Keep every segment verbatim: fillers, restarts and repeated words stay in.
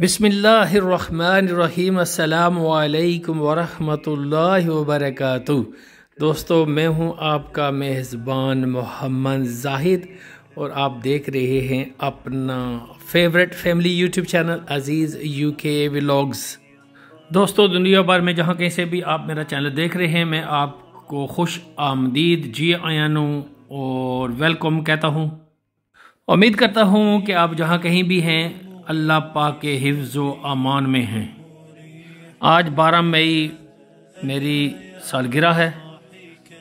बिस्मिल्लाहिर्रहमानिर्रहीम अस्सलामुअलैकुम वरहमतुल्लाहि वबरकातुह। दोस्तों, मैं हूं आपका मेज़बान मोहम्मद जाहिद और आप देख रहे हैं अपना favourite family YouTube channel Aziz UK vlogs. दोस्तों, दुनिया भर में जहां कहीं से भी आप मेरा चैनल देख रहे हैं, मैं आपको खुश आमदीद, जी आया नूं और वेलकम कहता हूं। उम्मीद करता हूं कि आप जहां कहीं भी हैं अल्लाह पाक के हिफ्ज़ व अमान में हैं। आज बारह मई मेरी सालगिरह है।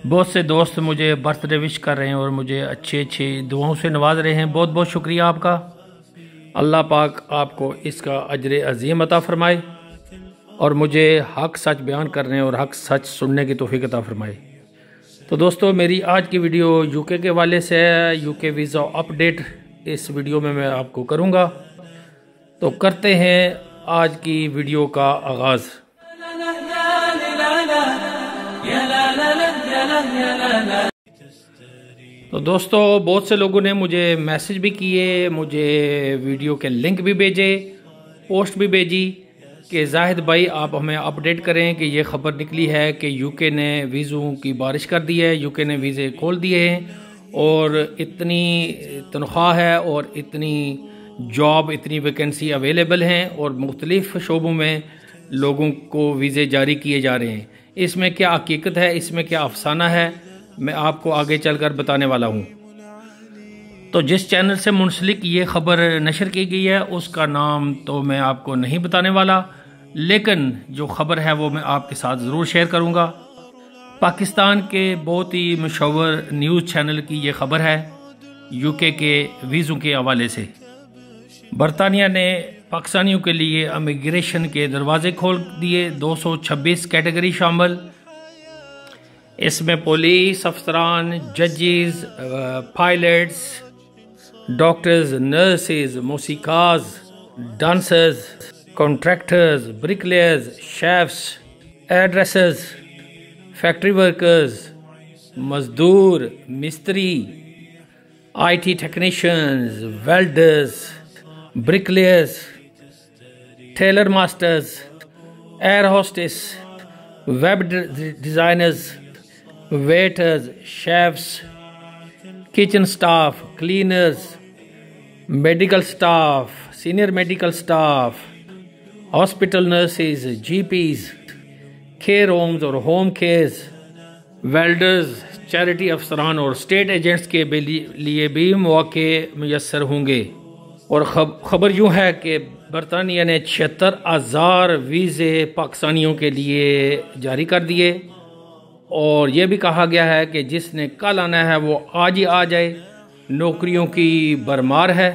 बहुत से दोस्त मुझे बर्थडे विश कर रहे हैं और मुझे अच्छे अच्छे दुआओं से नवाज रहे हैं। बहुत बहुत शुक्रिया आपका। अल्लाह पाक आपको इसका अजर अज़ीम अता फ़रमाए और मुझे हक सच बयान करने और हक सच सुनने की तौफीक अता फ़रमाए। तो दोस्तों, मेरी आज की वीडियो यूके के हवाले से है, यूके वीज़ा अपडेट इस वीडियो में मैं आपको करूँगा। तो करते हैं आज की वीडियो का आगाज़। तो दोस्तों, बहुत से लोगों ने मुझे मैसेज भी किए, मुझे वीडियो के लिंक भी भेजे, पोस्ट भी भेजी कि जाहिद भाई आप हमें अपडेट करें कि ये ख़बर निकली है कि यूके ने वीज़ों की बारिश कर दी है, यूके ने वीज़े खोल दिए हैं और इतनी तनख्वाह है और इतनी जॉब, इतनी वैकेंसी अवेलेबल हैं और मुख्तलिफ़ शोबों में लोगों को वीज़े जारी किए जा रहे हैं। इसमें क्या हकीकत है, इसमें क्या अफसाना है, मैं आपको आगे चलकर बताने वाला हूँ। तो जिस चैनल से मुंसलिक ये ख़बर नशर की गई है उसका नाम तो मैं आपको नहीं बताने वाला, लेकिन जो ख़बर है वो मैं आपके साथ ज़रूर शेयर करूँगा। पाकिस्तान के बहुत ही मशहूर न्यूज़ चैनल की ये ख़बर है यूके के वीज़ों के हवाले से। बरतानिया ने पाकिस्तानियों के लिए इमिग्रेशन के दरवाजे खोल दिए, दो सौ छब्बीस कैटेगरी शामिल। इसमें पुलिस अफसरान, जजेस, पायलट्स, डॉक्टर्स, नर्सेस, मौसीकाज, dancers, contractors, bricklayers, chefs, एड्रेसर्स, factory workers, मजदूर, मिस्त्री, IT technicians, welders, bricklayers, tailor masters, air hostess, web designers, waiters, chefs, kitchen staff, cleaners, medical staff, senior medical staff, hospital nurses, GPs, care homes और home cares, welders, charity अफसरान और state agents के लिए भी मौके मुयसर होंगे। और ख़बर यूँ है कि बरतानिया ने छिहत्तर हज़ार वीज़े पाकिस्तानियों के लिए जारी कर दिए और यह भी कहा गया है कि जिसने कल आना है वो आज ही आ जाए। नौकरियों की भरमार है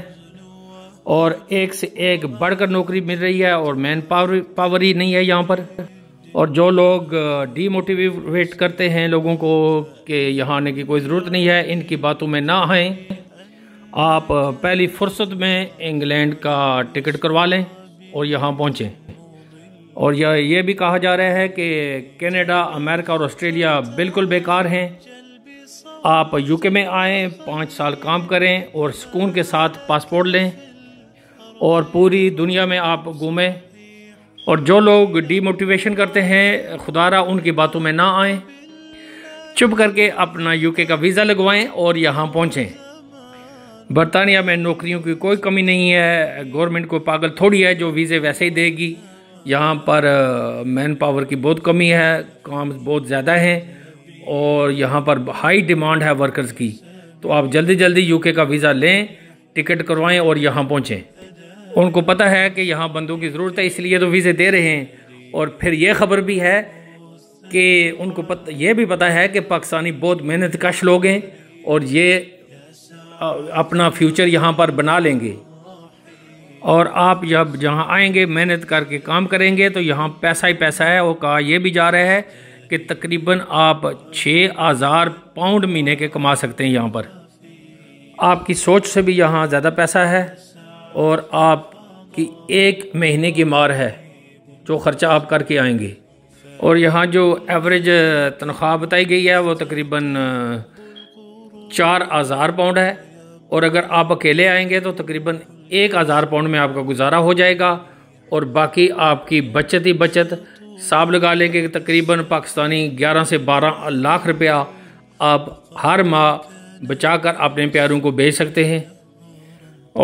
और एक से एक बढ़कर नौकरी मिल रही है और मैन पावर पावर ही नहीं है यहाँ पर। और जो लोग डीमोटिवेट करते हैं लोगों को कि यहाँ आने की कोई ज़रूरत नहीं है, इनकी बातों में ना आएँ। आप पहली फुर्सत में इंग्लैंड का टिकट करवा लें और यहाँ पहुँचें। और यह ये भी कहा जा रहा है कि कनाडा, अमेरिका और ऑस्ट्रेलिया बिल्कुल बेकार हैं। आप यूके में आएँ, पाँच साल काम करें और सुकून के साथ पासपोर्ट लें और पूरी दुनिया में आप घूमें। और जो लोग डीमोटिवेशन करते हैं, खुदारा उनकी बातों में ना आएँ। चुप करके अपना यूके का वीज़ा लगवाएँ और यहाँ पहुँचें। बरतानिया में नौकरियों की कोई कमी नहीं है, गवर्नमेंट को पागल थोड़ी है जो वीज़े वैसे ही देगी। यहाँ पर मैन पावर की बहुत कमी है, काम बहुत ज़्यादा हैं और यहाँ पर हाई डिमांड है वर्कर्स की। तो आप जल्दी जल्दी यूके का वीज़ा लें, टिकट करवाएं और यहाँ पहुँचें। उनको पता है कि यहाँ बंदों की ज़रूरत है, इसलिए तो वीज़े दे रहे हैं। और फिर यह ख़बर भी है कि उनको पता, यह भी पता है कि पाकिस्तानी बहुत मेहनत कश लोग हैं और ये अपना फ्यूचर यहाँ पर बना लेंगे। और आप जब जहाँ आएंगे मेहनत करके काम करेंगे तो यहाँ पैसा ही पैसा है। और कहा यह भी जा रहा है कि तकरीबन आप छः हज़ार पाउंड महीने के कमा सकते हैं यहाँ पर। आपकी सोच से भी यहाँ ज़्यादा पैसा है और आपकी एक महीने की मार है जो ख़र्चा आप करके आएंगे। और यहाँ जो एवरेज तनख्वाह बताई गई है वो तकरीबन चार हज़ार पाउंड है। और अगर आप अकेले आएंगे तो तकरीबन एक हज़ार पाउंड में आपका गुजारा हो जाएगा। और बाकी आपकी बचत ही बचत। हिसाब लगा लें कि तकरीबन पाकिस्तानी ग्यारह से बारह लाख रुपया आप हर माह बचाकर अपने प्यारों को बेच सकते हैं।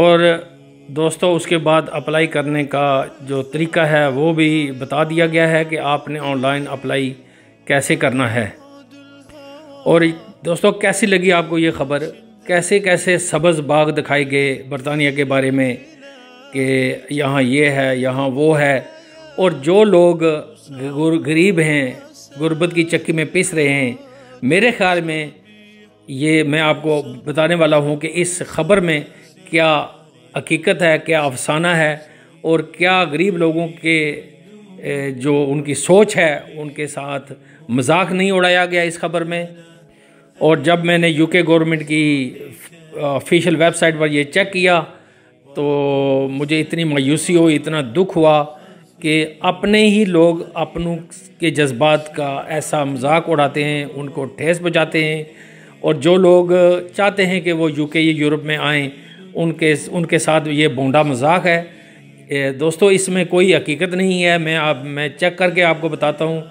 और दोस्तों उसके बाद अप्लाई करने का जो तरीका है वो भी बता दिया गया है कि आपने ऑनलाइन अप्लाई कैसे करना है। और दोस्तों कैसी लगी आपको ये ख़बर, कैसे कैसे सब्ज़ बाग दिखाई गए बरतानिया के बारे में कि यहाँ ये है यहाँ वो है। और जो लोग गरीब हैं, गुर्बत की चक्की में पिस रहे हैं, मेरे ख़्याल में ये मैं आपको बताने वाला हूँ कि इस ख़बर में क्या हकीकत है, क्या अफसाना है और क्या गरीब लोगों के जो उनकी सोच है उनके साथ मजाक नहीं उड़ाया गया इस ख़बर में। और जब मैंने यूके गवर्नमेंट की ऑफिशियल वेबसाइट पर यह चेक किया तो मुझे इतनी मायूसी हुई, इतना दुख हुआ कि अपने ही लोग अपनों के जज्बात का ऐसा मजाक उड़ाते हैं, उनको ठेस पहुँचाते हैं। और जो लोग चाहते हैं कि वो यूके या यूरोप में आएँ उनके उनके साथ ये बोंडा मजाक है। दोस्तों इसमें कोई हकीकत नहीं है। मैं आप मैं चेक करके आपको बताता हूँ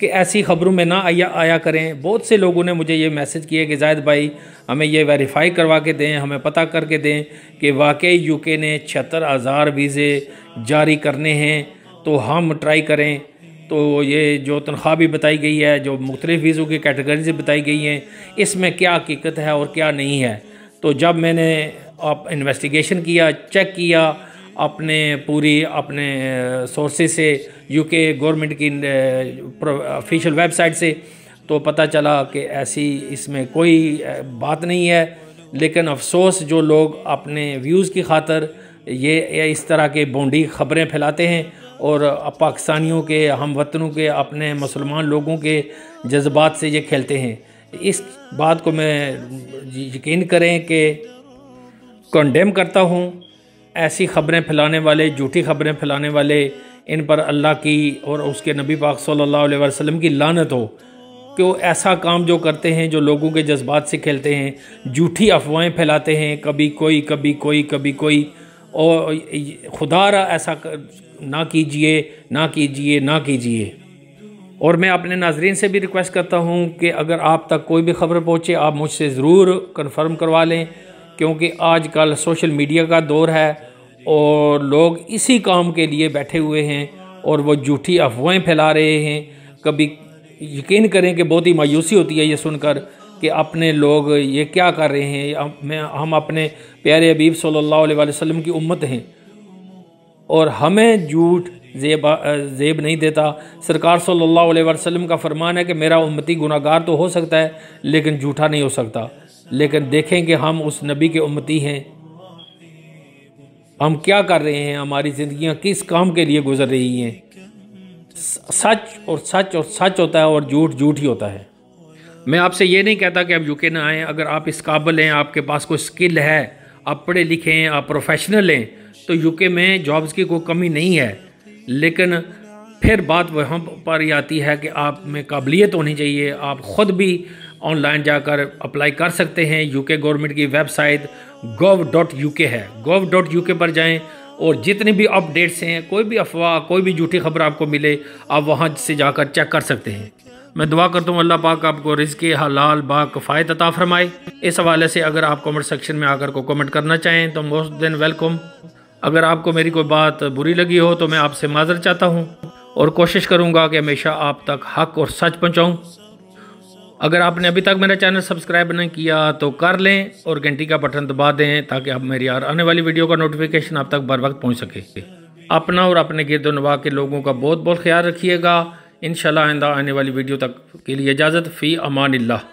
कि ऐसी ख़बरों में ना आया आया करें। बहुत से लोगों ने मुझे ये मैसेज किया कि जाहिद भाई हमें ये वेरीफाई करवा के दें, हमें पता करके दें कि वाकई यूके ने छिहत्तर हज़ार वीज़े जारी करने हैं तो हम ट्राई करें। तो ये जो तनख्वाह भी बताई गई है, जो मुख्तलिफ़ वीज़ों की कैटेगरीज बताई गई हैं, इसमें क्या हकीकत है और क्या नहीं है। तो जब मैंने आप इन्वेस्टिगेशन किया, चेक किया अपने पूरी अपने सोर्सेज से, यूके गवर्नमेंट की ऑफिशियल वेबसाइट से, तो पता चला कि ऐसी इसमें कोई बात नहीं है। लेकिन अफसोस जो लोग अपने व्यूज़ की खातर ये इस तरह के बोंडी ख़बरें फैलाते हैं और पाकिस्तानियों के, हम वतनों के, अपने मुसलमान लोगों के जज्बात से ये खेलते हैं। इस बात को मैं यकीन करें कि कंडेम करता हूँ। ऐसी ख़बरें फैलाने वाले, झूठी ख़बरें फैलाने वाले, इन पर अल्लाह की और उसके नबी पाक सल्लल्लाहु अलैहि वसल्लम की लानत हो कि वो ऐसा काम जो करते हैं, जो लोगों के जज्बात से खेलते हैं, झूठी अफवाहें फैलाते हैं, कभी कोई कभी कोई कभी कोई। और खुदा रा ऐसा ना कीजिए ना कीजिए ना कीजिए। और मैं अपने नाजरीन से भी रिक्वेस्ट करता हूँ कि अगर आप तक कोई भी ख़बर पहुँचे आप मुझसे ज़रूर कन्फर्म करवा लें, क्योंकि आजकल सोशल मीडिया का दौर है और लोग इसी काम के लिए बैठे हुए हैं और वो झूठी अफवाहें फैला रहे हैं। कभी यकीन करें कि बहुत ही मायूसी होती है ये सुनकर कि अपने लोग ये क्या कर रहे हैं। मैं हम अपने प्यारे हबीब सल्लल्लाहु अलैहि वसल्लम की उम्मत हैं और हमें झूठ जेब जेब नहीं देता। सरकार सल्लल्लाहु अलैहि वसल्लम का फरमान है कि मेरा उम्मती गुनाहगार तो हो सकता है लेकिन झूठा नहीं हो सकता। लेकिन देखें कि हम उस नबी के उम्मती हैं, हम क्या कर रहे हैं, हमारी ज़िंदगियां किस काम के लिए गुजर रही हैं। सच और सच और सच होता है और झूठ झूठ ही होता है। मैं आपसे ये नहीं कहता कि आप यूके ना आएँ। अगर आप इस काबिल हैं, आपके पास कोई स्किल है, आप पढ़े लिखे हैं, आप प्रोफेशनल हैं, तो यूके में जॉब्स की कोई कमी नहीं है। लेकिन फिर बात वहाँ पर ही आती है कि आप में काबिलियत होनी चाहिए। आप ख़ुद भी ऑनलाइन जाकर अप्लाई कर सकते हैं। यूके गवर्नमेंट की website gov dot U K है, gov डॉट U K पर जाएं और जितने भी अपडेट्स हैं, कोई भी अफवाह, कोई भी झूठी खबर आपको मिले, आप वहां से जाकर चेक कर सकते हैं। मैं दुआ करता हूं अल्लाह पाक आपको रिज़्क़े हलाल बाकिफ़ायत अता फरमाए। इस हवाले से अगर आप कमेंट सेक्शन में आकर को कमेंट करना चाहें तो मोस्ट देन वेलकम। अगर आपको मेरी कोई बात बुरी लगी हो तो मैं आपसे माजर चाहता हूँ और कोशिश करूँगा कि हमेशा आप तक हक और सच पहुँचाऊँ। अगर आपने अभी तक मेरा चैनल सब्सक्राइब नहीं किया तो कर लें और घंटी का बटन दबा दें ताकि आप मेरी हर आने वाली वीडियो का नोटिफिकेशन आप तक बर वक्त पहुँच सके। अपना और अपने गिरदोनवा के लोगों का बहुत बहुत ख्याल रखिएगा। इंशाल्लाह आइंदा आने वाली वीडियो तक के लिए इजाज़त। फ़ी अमानिल्लाह।